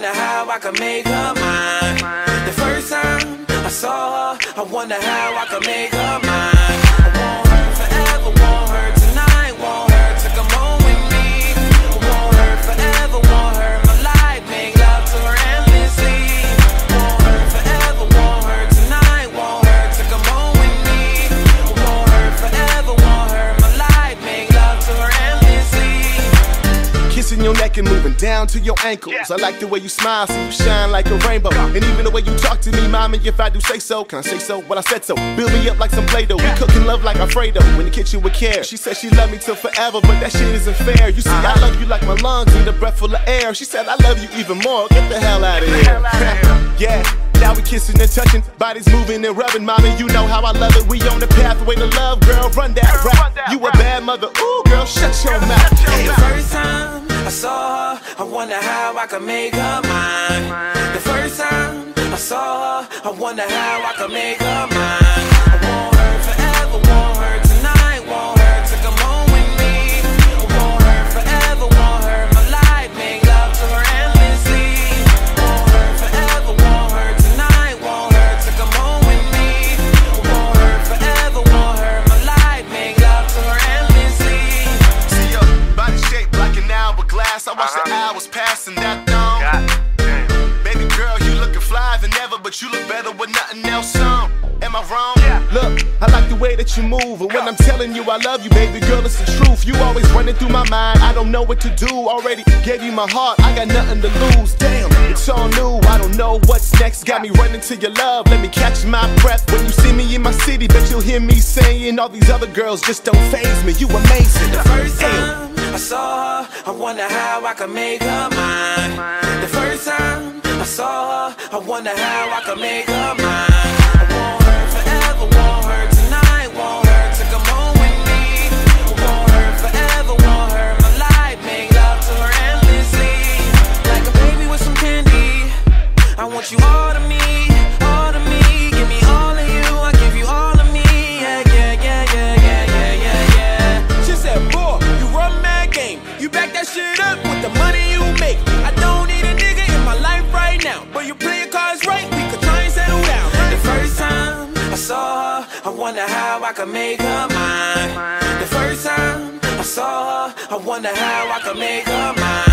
wonder how I could make her mine. The first time I saw her, I wonder how I could make her mine. I want her forever, want her tonight, want her to come home with me. I want her forever, want her my life, make love to her endlessly. Want her forever, want her tonight, want her to come home with me. I want her forever, want her my life, make love to her endlessly. Kissing your neck and moving down to your ankles, yeah. I like the way you smile, so you shine like a rainbow, yeah. And even the way you talk to me, mommy, if I do say so. Can I say so? Well, I said so. Build me up like some Play-Doh, yeah. We cooking love like Alfredo in the kitchen with care. She said she loved me till forever, but that shit isn't fair. You see, I love you like my lungs need a breath full of air. She said I love you even more, get the hell out of here. Yeah. Now we kissing and touching, bodies moving and rubbing. Mommy, you know how I love it. We on the pathway to love, girl. Run that girl, rap. Run that you rap. A bad mother. Ooh, girl, shut your mouth. The first time I saw her, I wonder how I could make her mine. The first time I saw her, I wonder how I could make her mine. I want her forever, want her tonight, want her to come home with me. I want her forever, want her my life, make love to her endlessly. Want her forever, want her tonight, want her to come home with me. I want her forever, want her my life, make love to her endlessly. See your body shaped like an hourglass. I watch the hours passing that dawn. Baby girl, you looking fly than ever, but you look better with nothing else on. Am I wrong? Yeah. Look, I like the way that you move, and when I'm telling you I love you, baby girl, it's the truth. You always running through my mind, I don't know what to do. Already gave you my heart, I got nothing to lose. Damn, it's all new, I don't know what's next. Got me running to your love, let me catch my breath. When you see me in my city, bet you'll hear me saying all these other girls just don't faze me. You amazing. The first time I saw her, I wonder how I could make her mine. The first time I saw her, I wonder how I could make her mine. You all to me, give me all of you, I give you all of me, yeah, yeah, yeah, yeah, yeah, yeah, yeah, yeah. She said, boy, you run mad game, you back that shit up with the money you make. I don't need a nigga in my life right now, but you play your cards right, we could try and settle down. The first time I saw her, I wonder how I could make her mine. The first time I saw her, I wonder how I could make her mine.